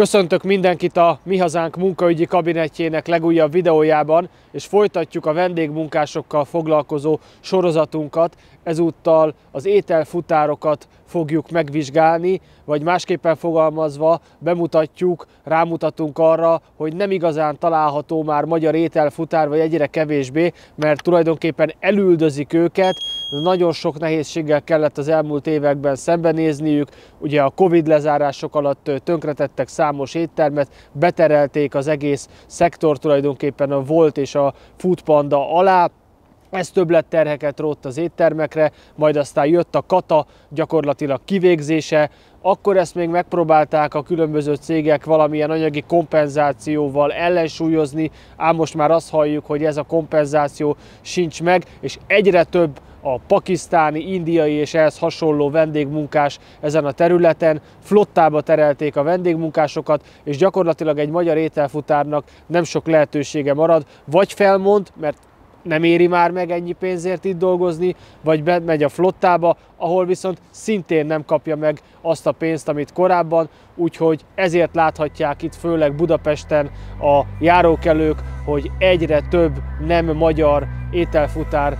Köszöntök mindenkit a Mi Hazánk Munkaügyi Kabinetjének legújabb videójában, és folytatjuk a vendégmunkásokkal foglalkozó sorozatunkat. Ezúttal az ételfutárokat fogjuk megvizsgálni, vagy másképpen fogalmazva bemutatjuk, rámutatunk arra, hogy nem igazán található már magyar ételfutár, vagy egyre kevésbé, mert tulajdonképpen elüldözik őket. Nagyon sok nehézséggel kellett az elmúlt években szembenézniük. Ugye a Covid lezárások alatt tönkretettek számos éttermet, beterelték az egész szektor tulajdonképpen a Wolt és a Foodpanda alá. Ez többletterheket rótt az éttermekre, majd aztán jött a kata gyakorlatilag kivégzése, akkor ezt még megpróbálták a különböző cégek valamilyen anyagi kompenzációval ellensúlyozni, ám most már azt halljuk, hogy ez a kompenzáció sincs meg, és egyre több a pakisztáni, indiai és ehhez hasonló vendégmunkás ezen a területen. Flottába terelték a vendégmunkásokat, és gyakorlatilag egy magyar ételfutárnak nem sok lehetősége marad, vagy felmond, mert nem éri már meg ennyi pénzért itt dolgozni, vagy megy a flottába, ahol viszont szintén nem kapja meg azt a pénzt, amit korábban, úgyhogy ezért láthatják itt főleg Budapesten a járókelők, hogy egyre több nem magyar ételfutár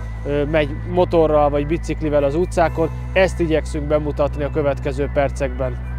megy motorral vagy biciklivel az utcákon. Ezt igyekszünk bemutatni a következő percekben.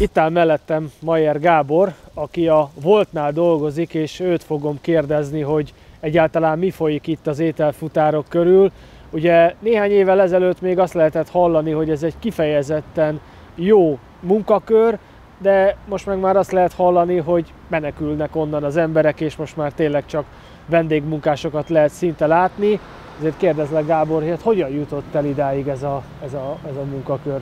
Itt áll mellettem Majer Gábor, aki a Woltnál dolgozik, és őt fogom kérdezni, hogy egyáltalán mi folyik itt az ételfutárok körül. Ugye néhány évvel ezelőtt még azt lehetett hallani, hogy ez egy kifejezetten jó munkakör, de most meg már azt lehet hallani, hogy menekülnek onnan az emberek, és most már tényleg csak vendégmunkásokat lehet szinte látni. Ezért kérdezlek, Gábor, hogy hogyan jutott el idáig ez a munkakör?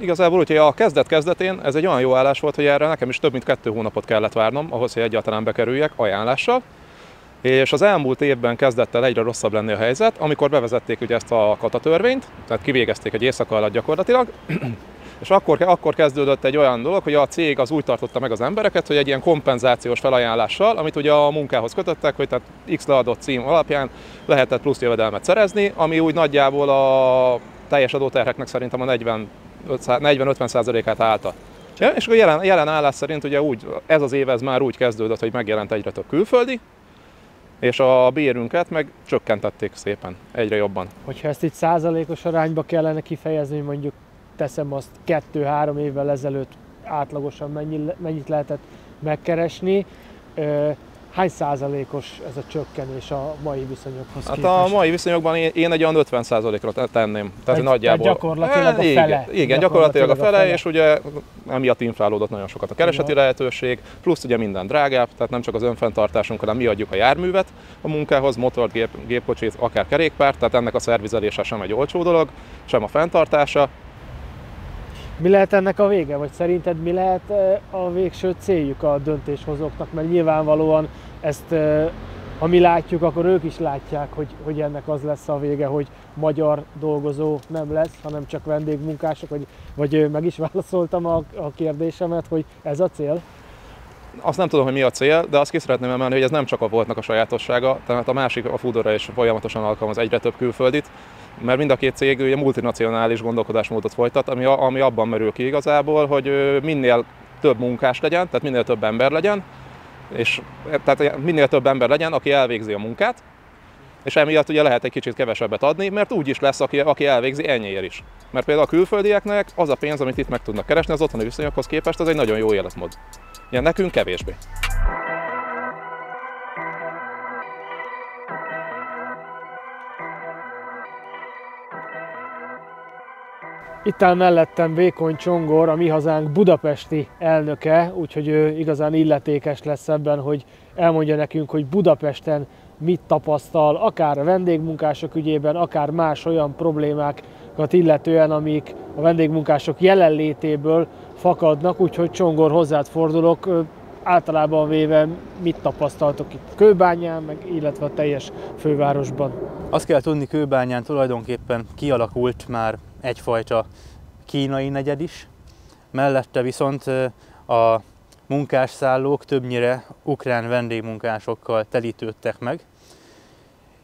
Igazából, hogyha a kezdet-kezdetén ez egy olyan jó állás volt, hogy erre nekem is több mint 2 hónapot kellett várnom, ahhoz, hogy egyáltalán bekerüljek ajánlással. És az elmúlt évben kezdett el egyre rosszabb lenni a helyzet, amikor bevezették ugye ezt a katatörvényt, tehát kivégezték egy éjszaka alatt gyakorlatilag, és akkor kezdődött egy olyan dolog, hogy a cég az úgy tartotta meg az embereket, hogy egy ilyen kompenzációs felajánlással, amit ugye a munkához kötöttek, hogy tehát X leadott cím alapján lehetett plusz jövedelmet szerezni, ami úgy nagyjából a teljes adóterheknek szerintem a 40-50%-át állta. Ja, és akkor jelen állás szerint ugye úgy, ez az év ez már úgy kezdődött, hogy megjelent egyre több külföldi, és a bérünket meg csökkentették szépen, egyre jobban. Hogyha ezt itt százalékos arányba kellene kifejezni, mondjuk teszem azt 2-3 évvel ezelőtt átlagosan mennyit lehetett megkeresni, hány százalékos ez a csökkenés a mai viszonyokhoz képest? Hát a mai viszonyokban én egy olyan 50%-ra tenném. Tehát nagyjából. Tehát gyakorlatilag a fele. Igen, gyakorlatilag a fele, és ugye emiatt inflálódott nagyon sokat a kereseti lehetőség, plusz ugye minden drágább, tehát nem csak az önfenntartásunk, hanem mi adjuk a járművet a munkához, motort, gépkocsit, akár kerékpárt, tehát ennek a szervizelése sem egy olcsó dolog, sem a fenntartása. Mi lehet ennek a vége, vagy szerinted mi lehet a végső céljuk a döntéshozóknak? Mert nyilvánvalóan ezt, ha mi látjuk, akkor ők is látják, hogy ennek az lesz a vége, hogy magyar dolgozó nem lesz, hanem csak vendégmunkások, vagy meg is válaszoltam a kérdésemet, hogy ez a cél? Azt nem tudom, hogy mi a cél, de azt ki szeretném emelni, hogy ez nem csak a Woltnak a sajátossága, tehát a másik, a Foodora is folyamatosan alkalmaz egyre több külföldit, mert mind a két cég ugye multinacionális gondolkodásmódot folytat, ami abban merül ki igazából, hogy minél több munkás legyen, tehát minél több ember legyen, aki elvégzi a munkát, és emiatt ugye lehet egy kicsit kevesebbet adni, mert úgy is lesz, aki elvégzi ennyiért is. Mert például a külföldieknek az a pénz, amit itt meg tudnak keresni, az otthoni viszonyokhoz képest, az egy nagyon jó életmód. Ilyen nekünk kevésbé. Itt áll mellettem Vékony Csongor, a Mi Hazánk budapesti elnöke, úgyhogy ő igazán illetékes lesz ebben, hogy elmondja nekünk, hogy Budapesten mit tapasztal, akár a vendégmunkások ügyében, akár más olyan problémákat illetően, amik a vendégmunkások jelenlétéből fakadnak, úgyhogy Csongor, hozzád fordulok, általában véve mit tapasztaltok itt Kőbányán, meg illetve a teljes fővárosban? Azt kell tudni, Kőbányán tulajdonképpen kialakult már egyfajta kínai negyed is, mellette viszont a munkásszállók többnyire ukrán vendégmunkásokkal telítődtek meg,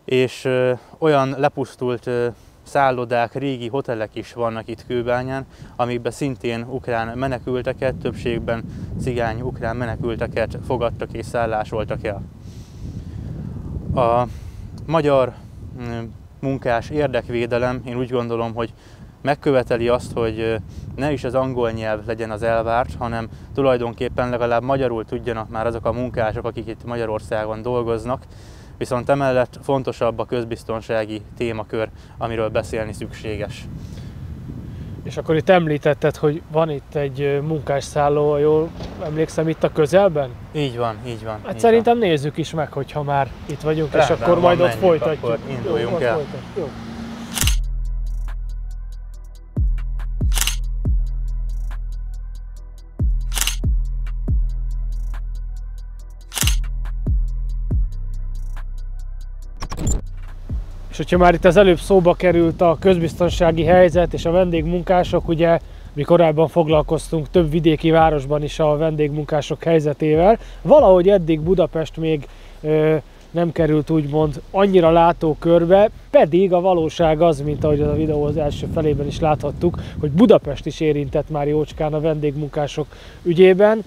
és olyan lepusztult szállodák, régi hotelek is vannak itt Kőbányán, amikben szintén ukrán menekülteket, többségben cigány-ukrán menekülteket fogadtak és szállásoltak el. A magyar munkás érdekvédelem, én úgy gondolom, hogy megköveteli azt, hogy ne is az angol nyelv legyen az elvárt, hanem tulajdonképpen legalább magyarul tudjanak már azok a munkások, akik itt Magyarországon dolgoznak, viszont emellett fontosabb a közbiztonsági témakör, amiről beszélni szükséges. És akkor itt említetted, hogy van itt egy munkásszálló, jól emlékszem, itt a közelben? Így van, így van. Hát így szerintem van. Nézzük is meg, hogyha már itt vagyunk, rendben, és akkor majd ott folytatjuk. Akkor induljunk el. Jó. És hogyha már itt az előbb szóba került a közbiztonsági helyzet és a vendégmunkások, ugye mi korábban foglalkoztunk több vidéki városban is a vendégmunkások helyzetével, valahogy eddig Budapest még nem került úgymond annyira látókörbe, pedig a valóság az, mint ahogy a videó az első felében is láthattuk, hogy Budapest is érintett már jócskán a vendégmunkások ügyében.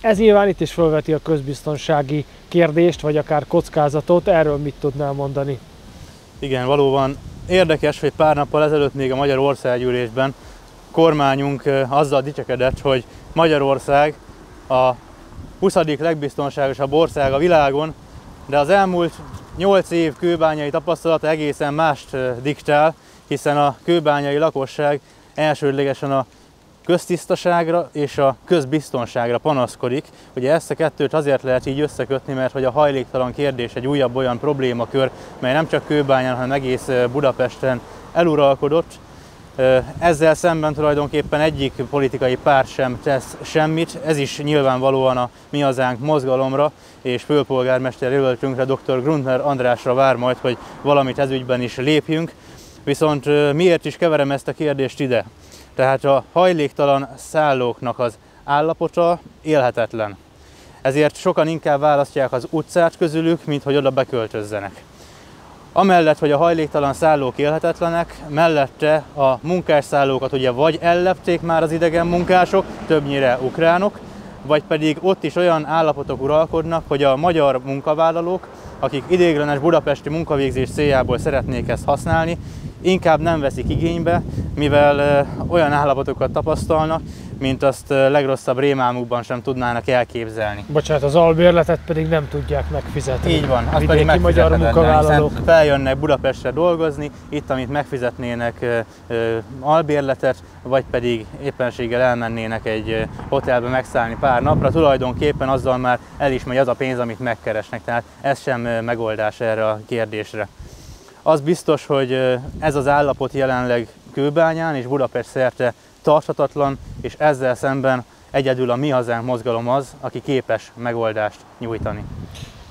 Ez nyilván itt is felveti a közbiztonsági kérdést, vagy akár kockázatot, erről mit tudnál mondani? Igen, valóban érdekes, hogy pár nappal ezelőtt még a Magyar Országgyűlésben kormányunk azzal dicsekedett, hogy Magyarország a 20. legbiztonságosabb ország a világon, de az elmúlt 8 év kőbányai tapasztalata egészen mást diktál, hiszen a kőbányai lakosság elsődlegesen a köztisztaságra és a közbiztonságra panaszkodik. Ugye ezt a kettőt azért lehet így összekötni, mert hogy a hajléktalan kérdés egy újabb olyan problémakör, mely nem csak Kőbányán, hanem egész Budapesten eluralkodott. Ezzel szemben tulajdonképpen egyik politikai párt sem tesz semmit. Ez is nyilvánvalóan a Mi Hazánk Mozgalomra és főpolgármester jelöltünkre, dr. Grundner Andrásra vár majd, hogy valamit ezügyben is lépjünk. Viszont miért is keverem ezt a kérdést ide? Tehát a hajléktalan szállóknak az állapota élhetetlen. Ezért sokan inkább választják az utcát közülük, mint hogy oda beköltözzenek. Amellett, hogy a hajléktalan szállók élhetetlenek, mellette a munkásszállókat ugye vagy ellepték már az idegen munkások, többnyire ukránok, vagy pedig ott is olyan állapotok uralkodnak, hogy a magyar munkavállalók, akik ideiglenes budapesti munkavégzés céljából szeretnék ezt használni, inkább nem veszik igénybe, mivel olyan állapotokat tapasztalnak, mint azt legrosszabb rémálmukban sem tudnának elképzelni. Bocsánat, az albérletet pedig nem tudják megfizetni. Így van, azt pedig megfizethetetlen, feljönnek Budapestre dolgozni, itt amit megfizetnének albérletet, vagy pedig éppenséggel elmennének egy hotelbe megszállni pár napra, tulajdonképpen azzal már el is megy az a pénz, amit megkeresnek, tehát ez sem megoldás erre a kérdésre. Az biztos, hogy ez az állapot jelenleg Kőbányán és Budapest szerte tarthatatlan, és ezzel szemben egyedül a Mi Hazánk Mozgalom az, aki képes megoldást nyújtani.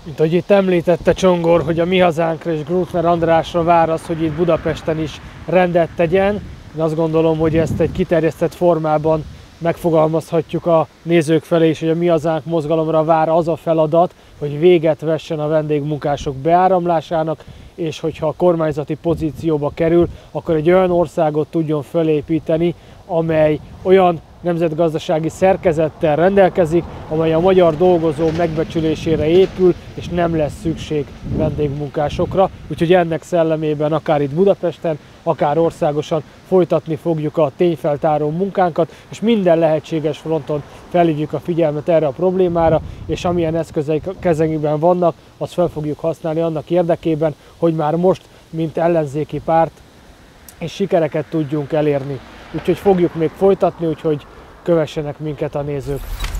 Mint ahogy itt említette Csongor, hogy a Mi Hazánkra és Grundner Andrásra vár az, hogy itt Budapesten is rendet tegyen. Én azt gondolom, hogy ezt egy kiterjesztett formában megfogalmazhatjuk a nézők felé is, hogy a Mi Hazánk Mozgalomra vár az a feladat, hogy véget vessen a vendégmunkások beáramlásának, és hogyha a kormányzati pozícióba kerül, akkor egy olyan országot tudjon felépíteni, amely olyan nemzetgazdasági szerkezettel rendelkezik, amely a magyar dolgozó megbecsülésére épül, és nem lesz szükség vendégmunkásokra. Úgyhogy ennek szellemében akár itt Budapesten, akár országosan folytatni fogjuk a tényfeltáró munkánkat, és minden lehetséges fronton felhívjuk a figyelmet erre a problémára, és amilyen eszközeik kezünkben vannak, azt fel fogjuk használni annak érdekében, hogy már most, mint ellenzéki párt, és sikereket tudjunk elérni. Úgyhogy fogjuk még folytatni, úgyhogy kövessenek minket a nézők.